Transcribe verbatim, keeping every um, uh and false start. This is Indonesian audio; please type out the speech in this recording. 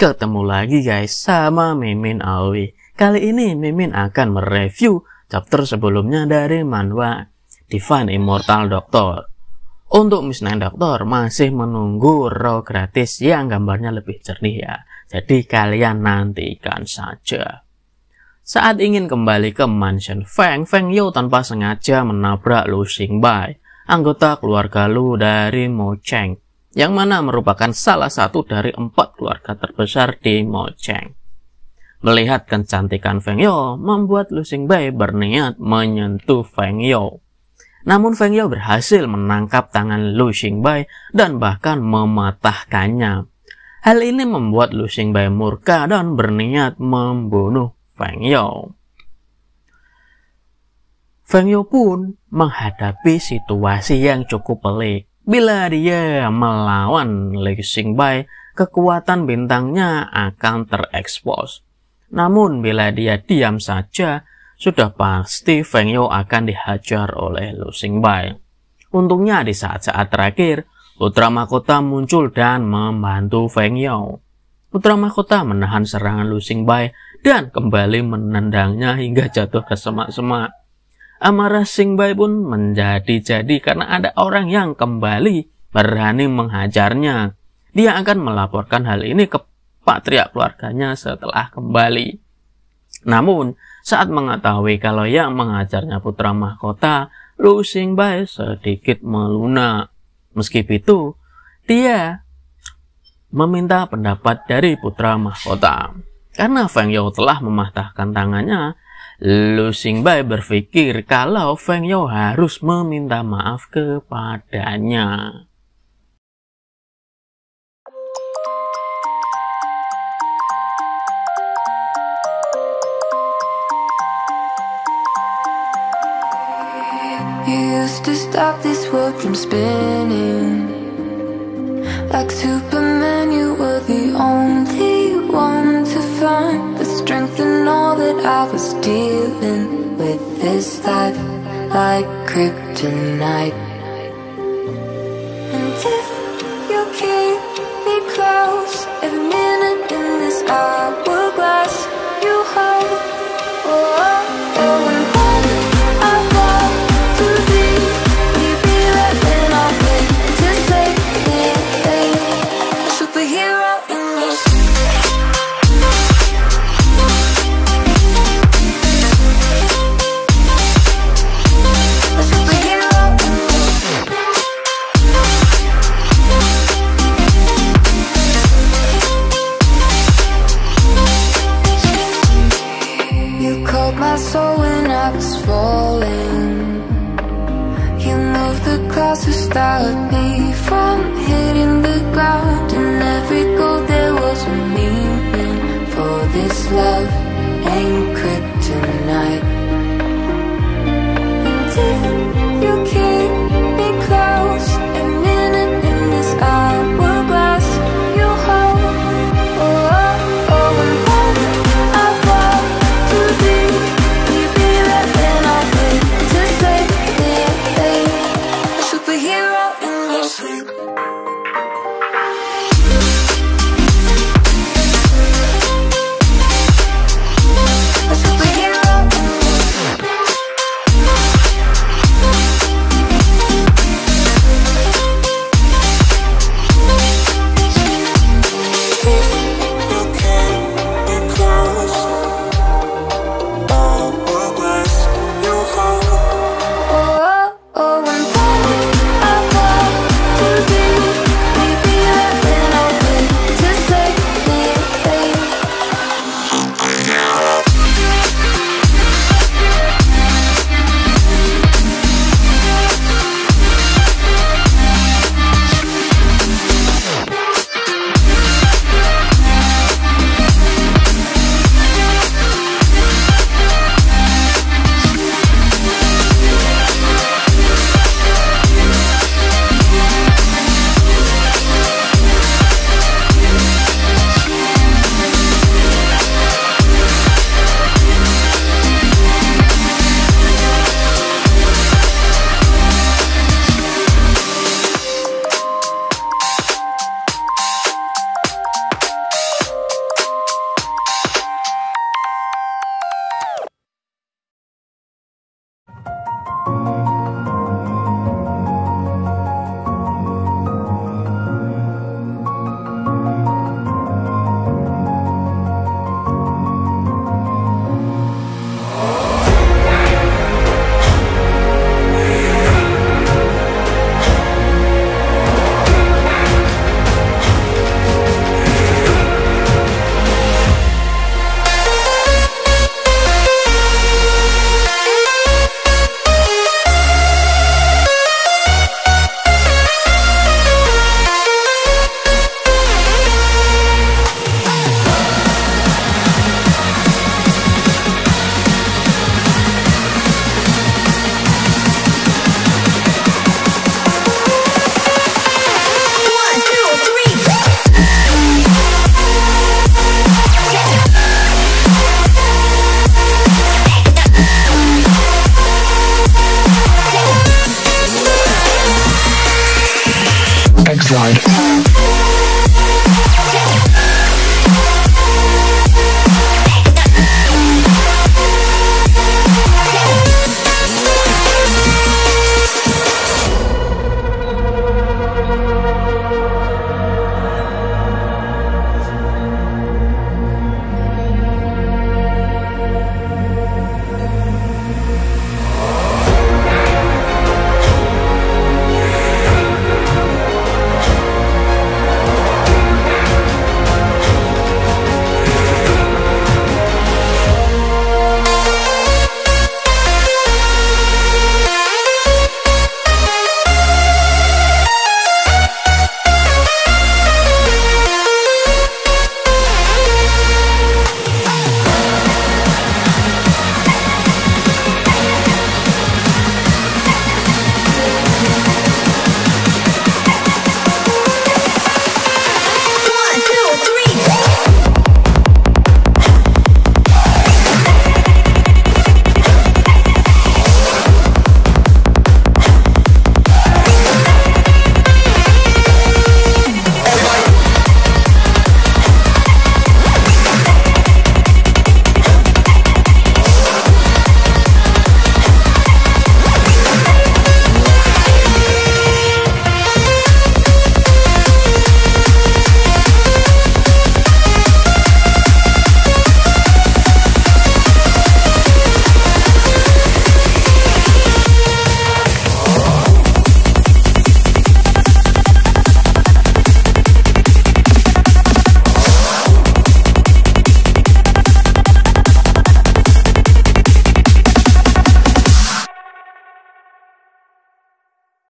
Ketemu lagi guys sama Mimin Aoi. Kali ini Mimin akan mereview chapter sebelumnya dari Manwa Divine Immortal Doctor. Untuk Miss Nen Doctor masih menunggu raw gratis yang gambarnya lebih jernih ya. Jadi kalian nantikan saja. Saat ingin kembali ke Mansion Feng, Feng Yu tanpa sengaja menabrak Lu Xing Bai, anggota keluarga Lu dari Mo Cheng, yang mana merupakan salah satu dari empat keluarga terbesar di Mo Cheng. Melihat kecantikan Feng Yao, membuat Lu Xing Bai berniat menyentuh Feng Yao. Namun Feng Yao berhasil menangkap tangan Lu Xing Bai dan bahkan mematahkannya. Hal ini membuat Lu Xing Bai murka dan berniat membunuh Feng Yao. Feng Yao pun menghadapi situasi yang cukup pelik. Bila dia melawan Lu Xing Bai, kekuatan bintangnya akan terekspos. Namun bila dia diam saja, sudah pasti Feng Yao akan dihajar oleh Lu Xing Bai. Untungnya di saat-saat terakhir, Putra Mahkota muncul dan membantu Feng Yao. Putra Mahkota menahan serangan Lu Xing Bai dan kembali menendangnya hingga jatuh ke semak-semak. Amarah Xing Bai pun menjadi-jadi karena ada orang yang kembali berani menghajarnya. Dia akan melaporkan hal ini ke patriark keluarganya setelah kembali. Namun, saat mengetahui kalau yang menghajarnya Putra Mahkota, Lu Xing Bai sedikit melunak. Meski begitu, dia meminta pendapat dari Putra Mahkota. Karena Feng Yao telah mematahkan tangannya, Lu Xing Bai berpikir kalau Feng Yao harus meminta maaf kepadanya. You used to stop this world from spinning. Like Superman, you were the only one to find the strength in all that I was dealing with this life, like kryptonite. And if you keep me close, every minute in this hourglass you hold, oh, oh, and when I fall to thee, we'd be left in our way to save me, a superhero in motion. Love and kryptonite.